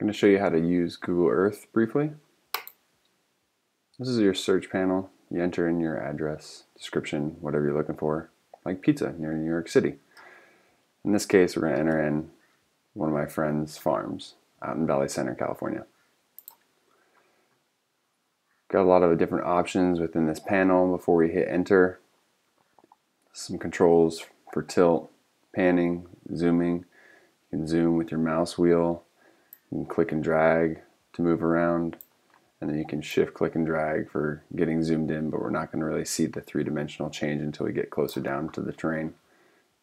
I'm going to show you how to use Google Earth briefly. This is your search panel. You enter in your address, description, whatever you're looking for, like pizza near New York City. In this case, we're going to enter in one of my friend's farms out in Valley Center, California. Got a lot of different options within this panel before we hit enter. Some controls for tilt, panning, zooming. You can zoom with your mouse wheel. You can click and drag to move around, and then you can shift click and drag for getting zoomed in, but we're not going to really see the three-dimensional change until we get closer down to the terrain,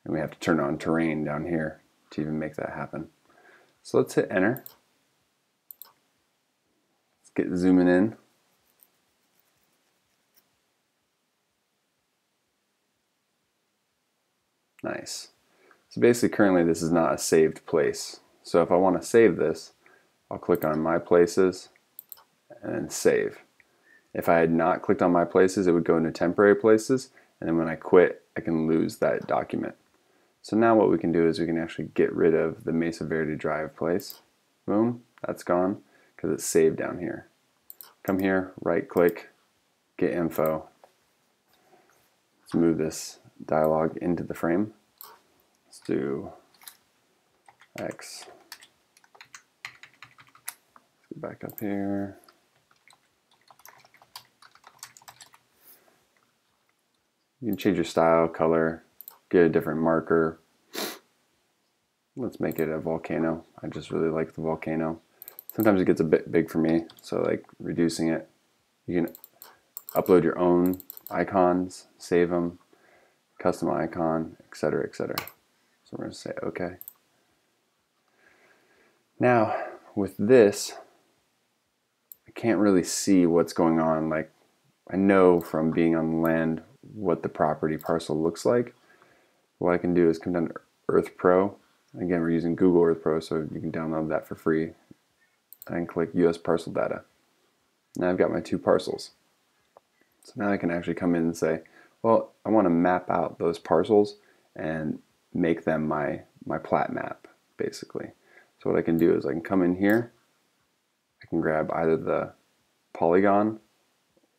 and we have to turn on terrain down here to even make that happen. So let's hit enter. Let's get zooming in. Nice. So basically currently this is not a saved place, so if I want to save this, I'll click on My Places and save. If I had not clicked on My Places, it would go into Temporary Places, and then when I quit, I can lose that document. So now what we can do is we can actually get rid of the Mesa Verde Drive place. Boom, that's gone because it's saved down here. Come here, right click, get info. Let's move this dialog into the frame. Let's do X. Let's go back up here. You can change your style, color, get a different marker. Let's make it a volcano. I just really like the volcano. Sometimes it gets a bit big for me, so like reducing it. You can upload your own icons, save them, custom icon, etc., etc. So we're going to say OK. Now with this, I can't really see what's going on. Like, I know from being on land what the property parcel looks like. What I can do is come down to Earth Pro. Again, we're using Google Earth Pro, so you can download that for free. And click US Parcel Data. Now I've got my two parcels. So now I can actually come in and say, well, I want to map out those parcels and make them my plat map, basically. So what I can do is I can come in here, I can grab either the polygon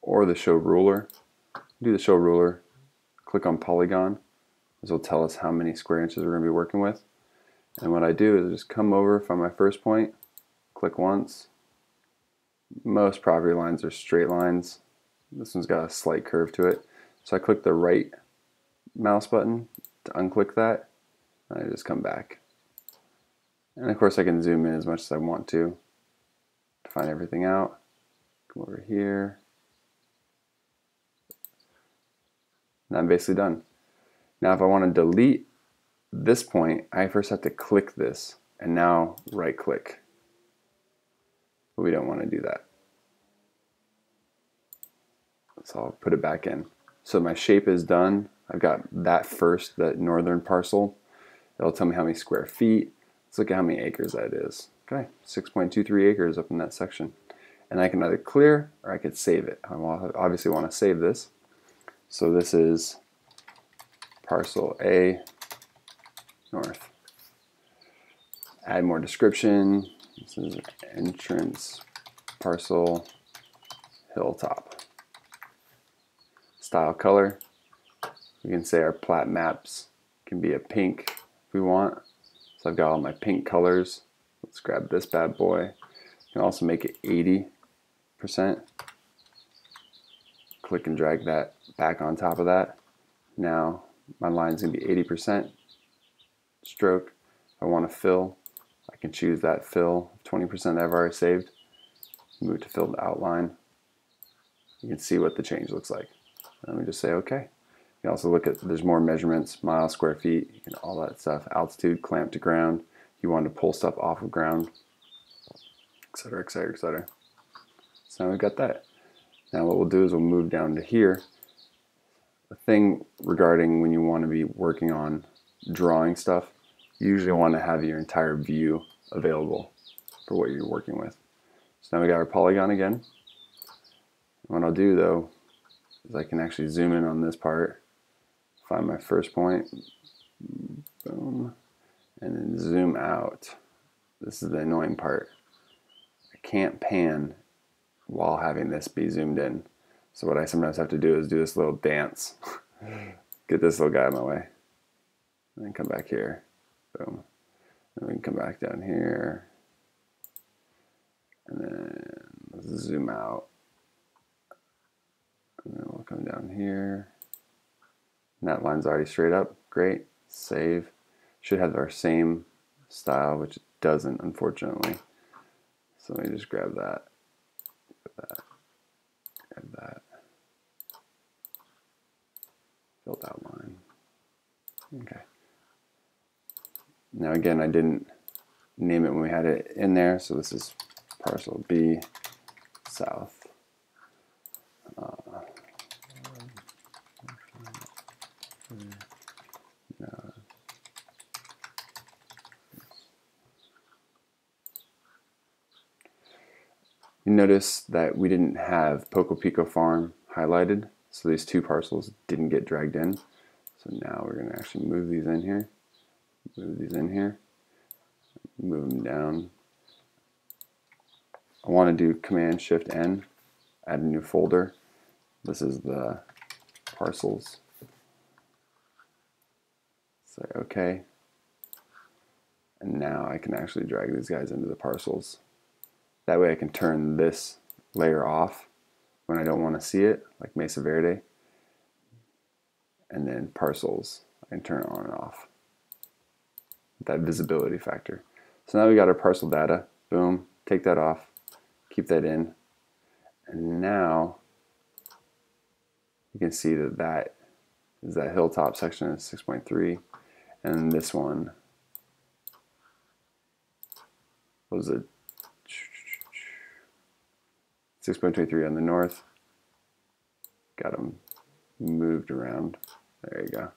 or the show ruler. Do the show ruler, click on polygon. This will tell us how many square inches we're going to be working with. And what I do is just come over from my first point, click once. Most property lines are straight lines. This one's got a slight curve to it. So I click the right mouse button to unclick that, and I just come back. And of course I can zoom in as much as I want to find everything out. Come over here. And I'm basically done. Now if I want to delete this point, I first have to click this and now right click. But we don't want to do that. So I'll put it back in. So my shape is done. I've got that first, that northern parcel. It'll tell me how many square feet. Let's look at how many acres that is. Okay, 6.23 acres up in that section. And I can either clear or I could save it. I obviously want to save this. So this is parcel A north. Add more description. This is entrance parcel hilltop. Style color. We can say our plat maps can be a pink if we want. So I've got all my pink colors. Let's grab this bad boy. You can also make it 80%. Click and drag that back on top of that. Now my line's gonna be 80% stroke. I want to fill. I can choose that fill 20% that I've already saved. Move to fill the outline. You can see what the change looks like. Let me just say okay. You can also look at, there's more measurements, miles, square feet, you can, all that stuff, altitude, clamp to ground, you want to pull stuff off of ground, etc., etc., etc. So now we've got that. Now what we'll do is we'll move down to here. The thing regarding when you want to be working on drawing stuff, you usually want to have your entire view available for what you're working with. So now we got our polygon again. What I'll do though is I can actually zoom in on this part, find my first point, boom, and then zoom out. This is the annoying part. can't pan while having this be zoomed in. So what I sometimes have to do is do this little dance. Get this little guy out of my way. And then come back here. Boom. And we can come back down here. And then let's zoom out. And then we'll come down here. And that line's already straight up. Great. Save. Should have our same style, which it doesn't, unfortunately. So let me just grab that. Grab that. Grab that. Build that line. Okay. Now again, I didn't name it when we had it in there, so this is parcel B South. You notice that we didn't have Poco Pico Farm highlighted, so these two parcels didn't get dragged in. So now we're going to actually move these in here. Move these in here, move them down. I want to do Command Shift N, add a new folder. This is the parcels. Say OK. And now I can actually drag these guys into the parcels. That way I can turn this layer off when I don't want to see it, like Mesa Verde. And then parcels, I can turn it on and off. That visibility factor. So now we got our parcel data. Boom, take that off, keep that in, and now you can see that that is that hilltop section of 6.3, and this one was a 6.23 on the north. Got them moved around. There you go.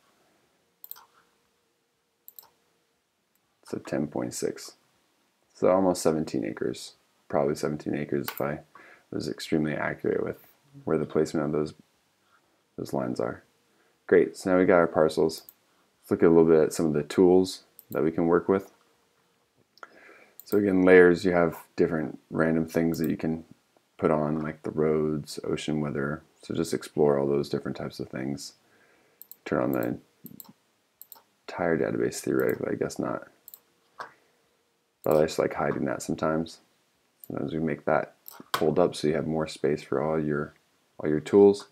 So 10.6, so almost 17 acres, probably 17 acres if I was extremely accurate with where the placement of those lines are. Great, so now we got our parcels. Let's look a little bit at some of the tools that we can work with. So again, layers, you have different random things that you can put on, like the roads, ocean, weather, so just explore all those different types of things. Turn on the entire database theoretically, I guess not. But I just like hiding that sometimes. Sometimes we make that pulled up so you have more space for all your tools.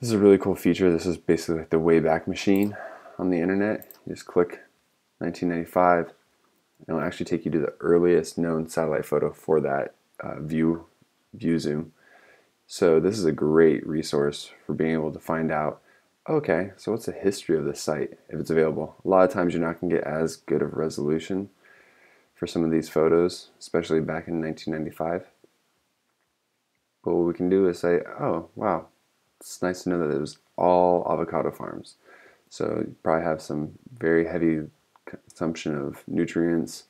This is a really cool feature. This is basically like the Wayback Machine on the internet. You just click 1995 and it'll actually take you to the earliest known satellite photo for that view zoom. So this is a great resource for being able to find out, okay, so what's the history of this site if it's available? A lot of times you're not going to get as good of resolution for some of these photos, especially back in 1995. But what we can do is say, oh, wow, it's nice to know that it was all avocado farms. So you probably have some very heavy consumption of nutrients.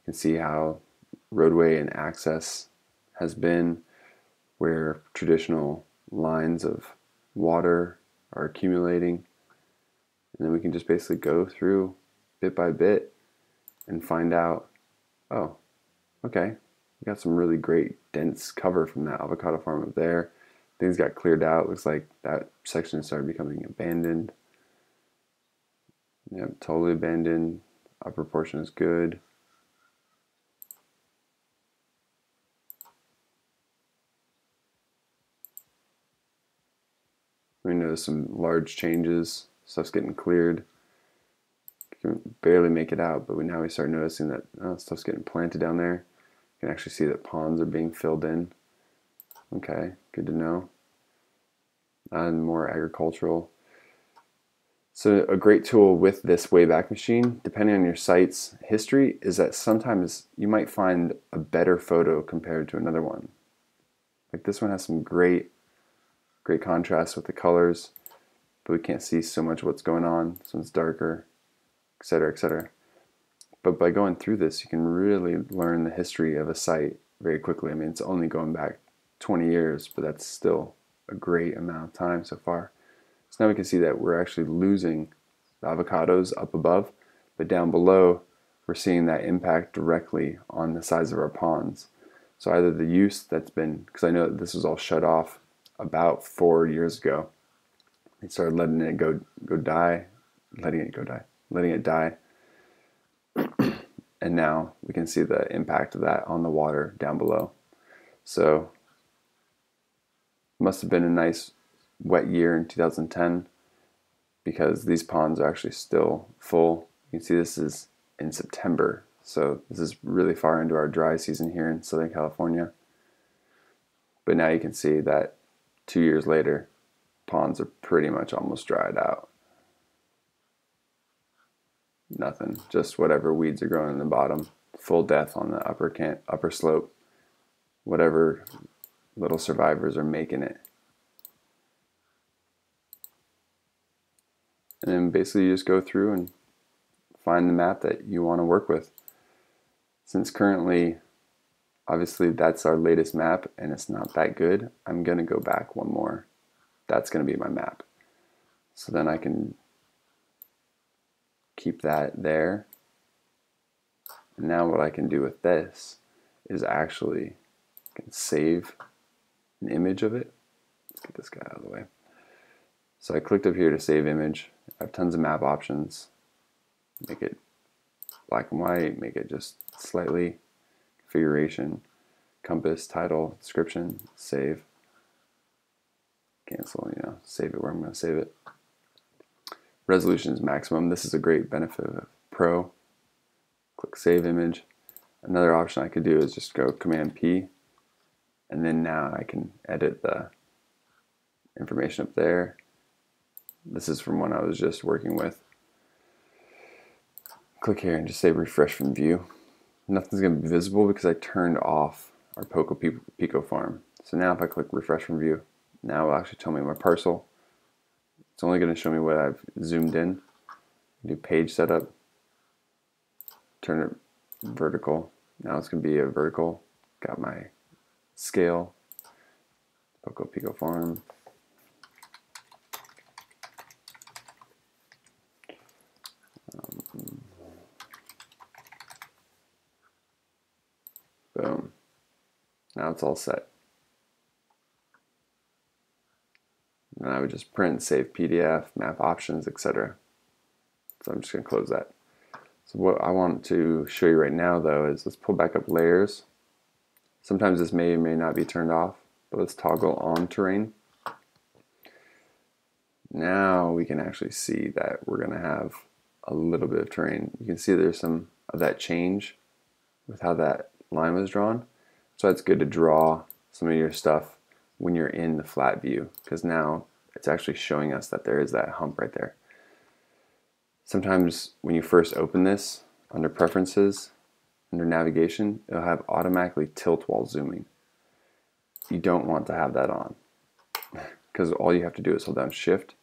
You can see how roadway and access has been, where traditional lines of water are accumulating, and then we can just basically go through bit by bit and find out, oh, okay, we got some really great dense cover from that avocado farm up there. Things got cleared out. Looks like that section started becoming abandoned. Yep, totally abandoned. Upper portion is good. We notice some large changes, stuff's getting cleared. You can barely make it out, but now we start noticing that stuff's getting planted down there. You can actually see that ponds are being filled in. Okay, good to know. And more agricultural. So a great tool with this Wayback Machine, depending on your site's history, is that sometimes you might find a better photo compared to another one. Like this one has some great contrast with the colors, but we can't see so much what's going on. This one's darker, etc., etc. But by going through this, you can really learn the history of a site very quickly. I mean, it's only going back 20 years, but that's still a great amount of time so far. So now we can see that we're actually losing the avocados up above, but down below, we're seeing that impact directly on the size of our ponds. So either the use that's been, because I know that this was all shut off about 4 years ago. They started letting it die, and now we can see the impact of that on the water down below. So must have been a nice wet year in 2010, because these ponds are actually still full. You can see this is in September, so this is really far into our dry season here in Southern California. But now you can see that 2 years later, ponds are pretty much almost dried out. Nothing, just whatever weeds are growing in the bottom, full death on the upper slope, whatever little survivors are making it. And then basically you just go through and find the map that you want to work with. Since currently, obviously that's our latest map and it's not that good, I'm going to go back one more. That's going to be my map. So then I can keep that there. And now what I can do with this is actually I can save an image of it. Let's get this guy out of the way. So I clicked up here to save image. I have tons of map options. Make it black and white, make it just slightly, configuration, compass, title, description, save, cancel, you know, save it where I'm going to save it. Resolution is maximum. This is a great benefit of Pro. Click save image. Another option I could do is just go Command P, and then now I can edit the information up there. This is from one I was just working with. Click here and just say refresh from view. Nothing's going to be visible because I turned off our Poco Pico Farm. So now if I click refresh from view, now it'll actually tell me my parcel. It's only going to show me what I've zoomed in. Do page setup, turn it vertical. Now it's going to be a vertical. Got my scale, Poco Pico Farm. Boom. Now it's all set. And I would just print, save PDF, map options, etc. So I'm just going to close that. So what I want to show you right now though is let's pull back up layers. Sometimes this may or may not be turned off, but let's toggle on terrain. Now we can actually see that we're going to have a little bit of terrain. You can see there's some of that change with how that line was drawn. So it's good to draw some of your stuff when you're in the flat view, because now it's actually showing us that there is that hump right there. Sometimes when you first open this, under preferences, under navigation, it'll have automatically tilt while zooming. You don't want to have that on, because all you have to do is hold down shift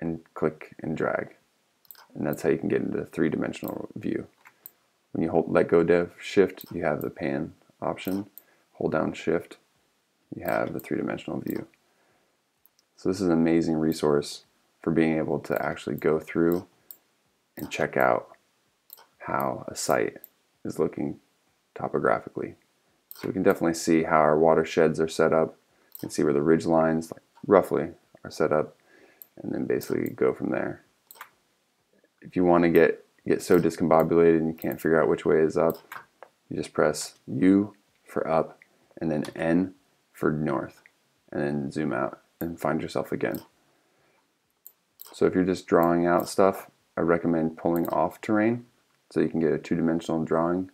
and click and drag, and that's how you can get into the three-dimensional view. When you let go of shift, you have the pan option. Hold down shift, you have the three-dimensional view. So this is an amazing resource for being able to actually go through and check out how a site is looking topographically. So we can definitely see how our watersheds are set up. You can see where the ridge lines, like, roughly, are set up, and then basically go from there. If you want to get so discombobulated and you can't figure out which way is up, you just press U for up and then N for north, and then zoom out and find yourself again. So if you're just drawing out stuff, I recommend pulling off terrain so you can get a two-dimensional drawing,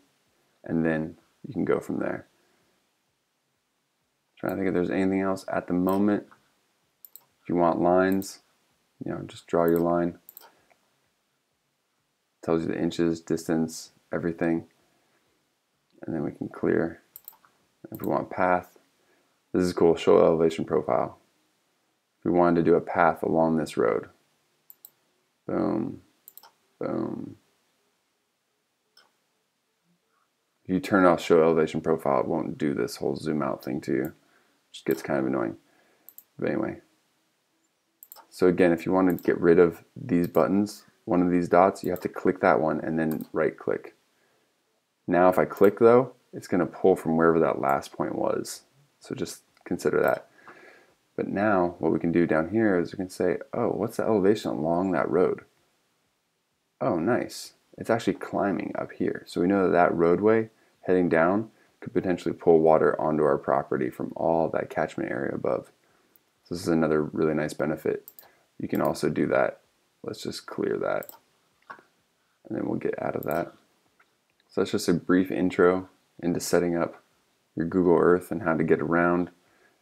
and then you can go from there. I'm trying to think if there's anything else at the moment. If you want lines, you know, just draw your line. Tells you the inches, distance, everything, and then we can clear. If we want path, this is cool, show elevation profile. If we wanted to do a path along this road, boom, boom. If you turn off show elevation profile, it won't do this whole zoom out thing to you, which gets kind of annoying. But anyway, so again, if you want to get rid of these buttons, one of these dots, you have to click that one and then right click. Now if I click though, it's going to pull from wherever that last point was. So just consider that. But now what we can do down here is we can say, oh, what's the elevation along that road? Oh, nice. It's actually climbing up here. So we know that that roadway heading down could potentially pull water onto our property from all that catchment area above. So this is another really nice benefit. You can also do that. Let's just clear that. And then we'll get out of that. So that's just a brief intro into setting up your Google Earth and how to get around.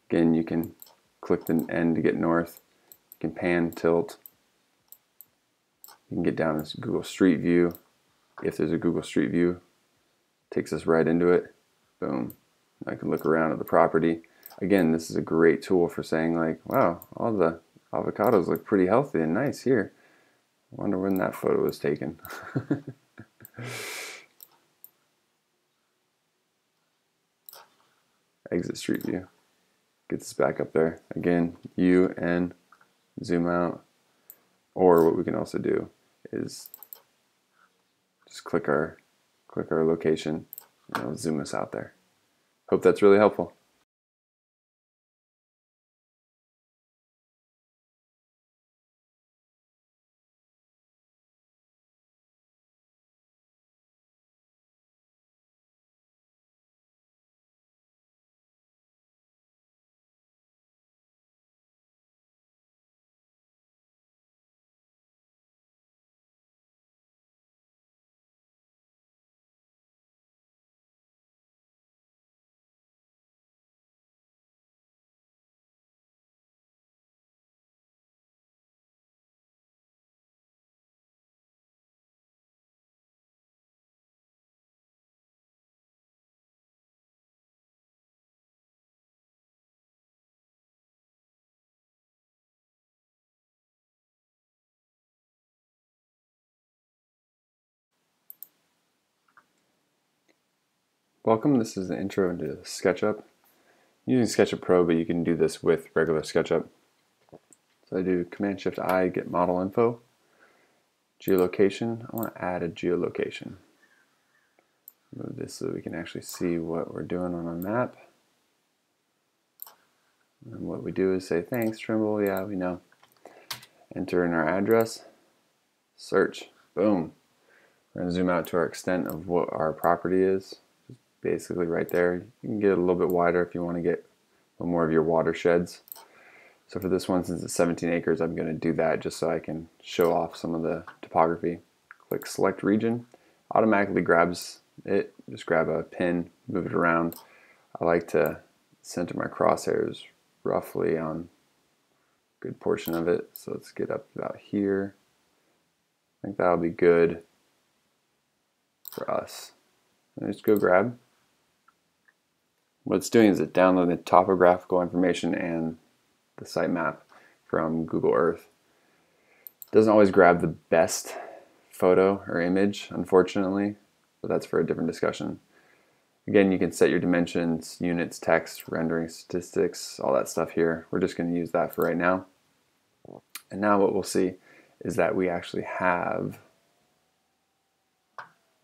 Again, you can click the end to get north. You can pan, tilt. You can get down to Google Street View. If there's a Google Street View, it takes us right into it. Boom. Now I can look around at the property. Again, this is a great tool for saying like, wow, all the avocados look pretty healthy and nice here. I wonder when that photo was taken. Exit Street View. Gets us back up there. Again, U, N, zoom out. Or what we can also do is just click our location and it'll zoom us out there. Hope that's really helpful. Welcome, this is the intro into SketchUp. I'm using SketchUp Pro, but you can do this with regular SketchUp. So I do Command-Shift-I, get model info, geolocation. I want to add a geolocation. Move this so we can actually see what we're doing on a map. And what we do is say, thanks Trimble, yeah, we know. Enter in our address, search, boom. We're going to zoom out to our extent of what our property is. Basically right there. You can get it a little bit wider if you want to get a little more of your watersheds. So for this one, since it's 17 acres, I'm going to do that just so I can show off some of the topography. Click select region, automatically grabs it. Just grab a pin, move it around. I like to center my crosshairs roughly on a good portion of it. So let's get up about here. I think that'll be good for us. Let's go grab. What it's doing is it downloading the topographical information and the site map from Google Earth. It doesn't always grab the best photo or image, unfortunately, but that's for a different discussion. Again, you can set your dimensions, units, text, rendering statistics, all that stuff here. We're just going to use that for right now. And now what we'll see is that we actually have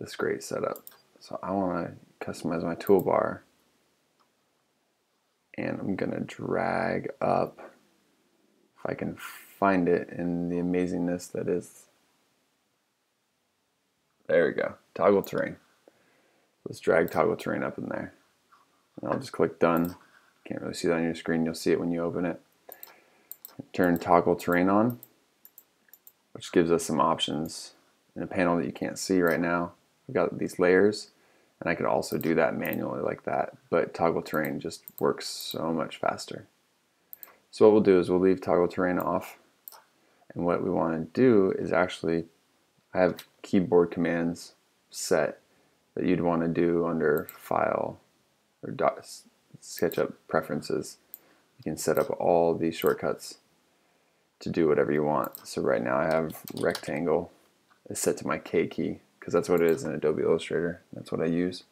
this great setup. So I want to customize my toolbar and I'm going to drag up, if I can find it in the amazingness that is, there we go, toggle terrain. Let's drag toggle terrain up in there. And I'll just click done. Can't really see that on your screen, you'll see it when you open it. Turn toggle terrain on, which gives us some options in a panel that you can't see right now. We've got these layers. And I could also do that manually like that, but toggle terrain just works so much faster. So what we'll do is we'll leave toggle terrain off. And what we want to do is actually, I have keyboard commands set that you'd want to do under file or SketchUp preferences. You can set up all these shortcuts to do whatever you want. So right now I have rectangle is set to my K key, because that's what it is in Adobe Illustrator. That's what I use.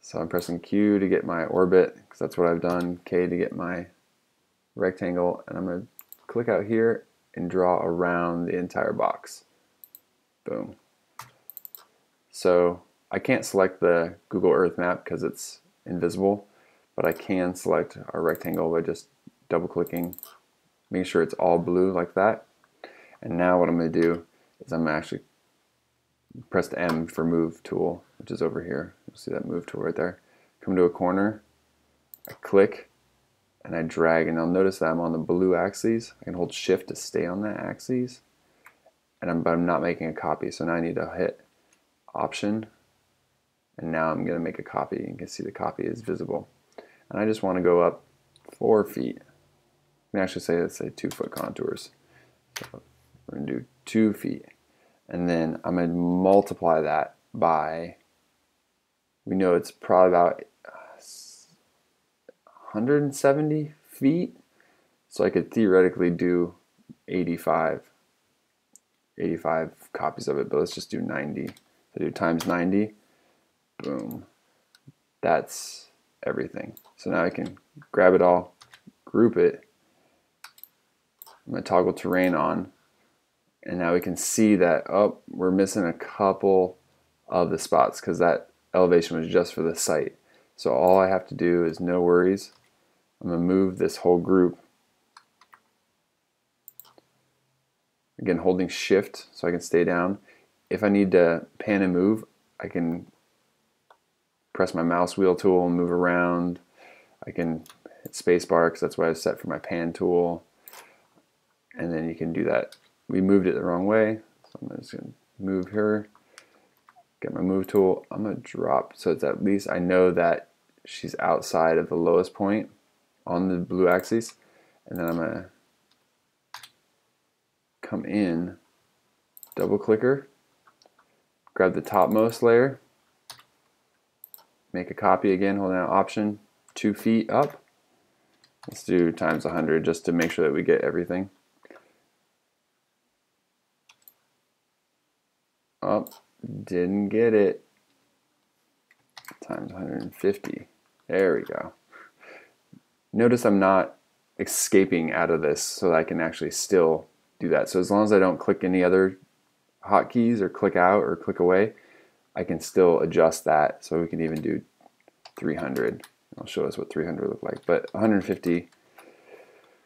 So I'm pressing Q to get my orbit, because that's what I've done, K to get my rectangle, and I'm going to click out here and draw around the entire box. Boom. So I can't select the Google Earth map because it's invisible, but I can select a rectangle by just double clicking, making sure it's all blue like that. And now what I'm going to do is I'm actually press M for move tool, which is over here. You'll see that move tool right there. Come to a corner, I click, and I drag, and I'll notice that I'm on the blue axis. I can hold shift to stay on that axis, and but I'm not making a copy. So now I need to hit option, and now I'm going to make a copy. You can see the copy is visible. And I just want to go up 4 feet. You can actually say, let's say 2 foot contours. So we're going to do 2 feet. And then I'm going to multiply that by, we know it's probably about 170 feet. So I could theoretically do 85 copies of it, but let's just do 90. So I do times 90, boom. That's everything. So now I can grab it all, group it. I'm going to toggle terrain on. And now we can see that, oh, we're missing a couple of the spots because that elevation was just for the site. So all I have to do is, no worries, I'm going to move this whole group. Again, holding shift so I can stay down. If I need to pan and move, I can press my mouse wheel tool and move around. I can hit spacebar because that's what I've set for my pan tool. And then you can do that. We moved it the wrong way, so I'm just going to move here, get my move tool, I'm going to drop, so it's at least I know that she's outside of the lowest point on the blue axis, and then I'm going to come in, double click her, grab the topmost layer, make a copy again, holding down option, 2 feet up, let's do times 100 just to make sure that we get everything. Oh, didn't get it. Times 150. There we go. Notice I'm not escaping out of this, so that I can actually still do that. So as long as I don't click any other hotkeys or click out or click away, I can still adjust that. So we can even do 300. I'll show us what 300 looked like. But 150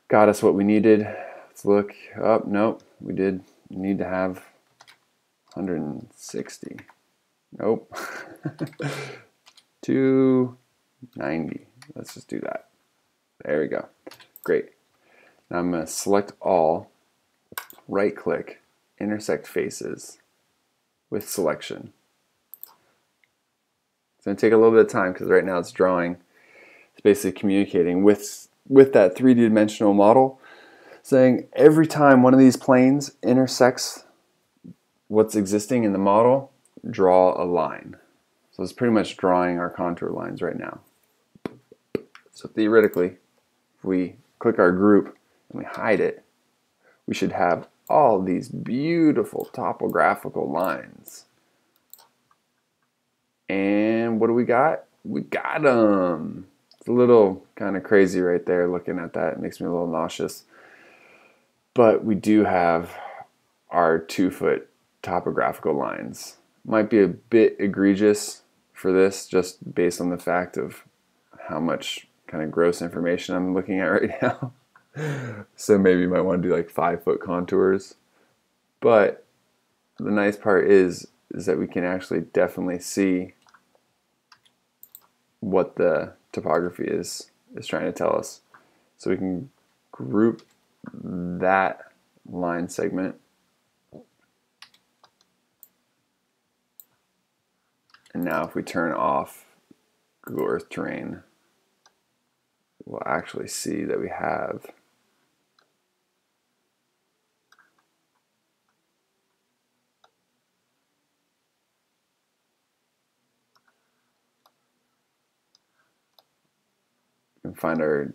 got us what we needed. Let's look up. Nope, we did need to have 160. Nope. 290. Let's just do that. There we go. Great. Now I'm going to select all, right click, intersect faces with selection. It's going to take a little bit of time because right now it's drawing. It's basically communicating with that three-dimensional model, saying every time one of these planes intersects what's existing in the model, draw a line. So it's pretty much drawing our contour lines right now. So theoretically, if we click our group and we hide it, we should have all these beautiful topographical lines. And what do we got? We got them. It's a little kind of crazy right there looking at that. It makes me a little nauseous. But we do have our 2 foot topographical lines. Might be a bit egregious for this just based on the fact of how much kind of gross information I'm looking at right now. So maybe you might want to do like 5 foot contours. But the nice part is that we can actually definitely see what the topography is trying to tell us. So we can group that line segment . And now if we turn off Google Earth Terrain, we'll actually see that we have we can find our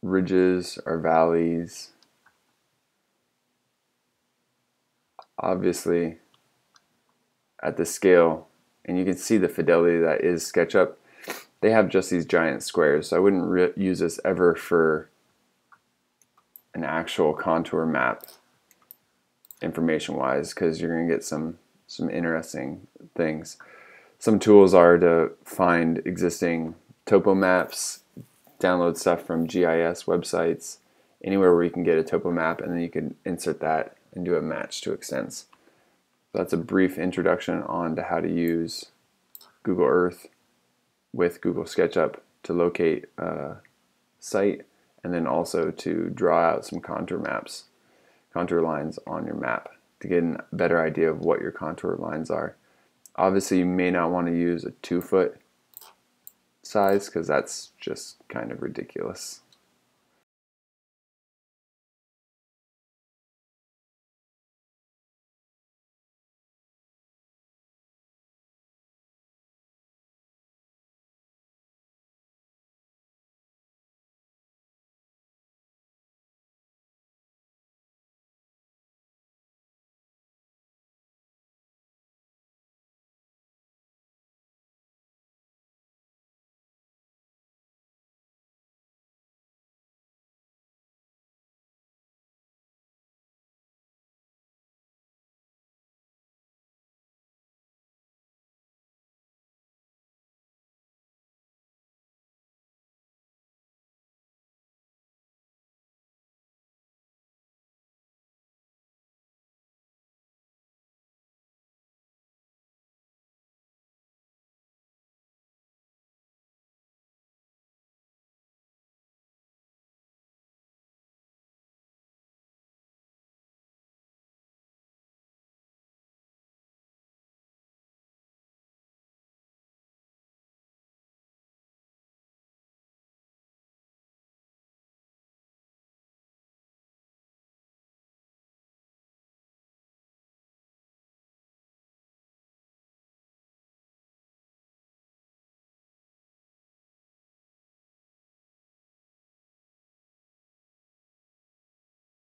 ridges, our valleys. Obviously at the scale, and you can see the fidelity that is SketchUp. They have just these giant squares, so I wouldn't use this ever for an actual contour map information wise, because you're going to get some some interesting things. Some tools are to find existing topo maps, download stuff from GIS websites, anywhere where you can get a topo map, and then you can insert that and do a match to extents. So that's a brief introduction on to how to use Google Earth with Google SketchUp to locate a site, and then also to draw out some contour maps, contour lines on your map to get a better idea of what your contour lines are. Obviously, you may not want to use a 2-foot size because that's just kind of ridiculous.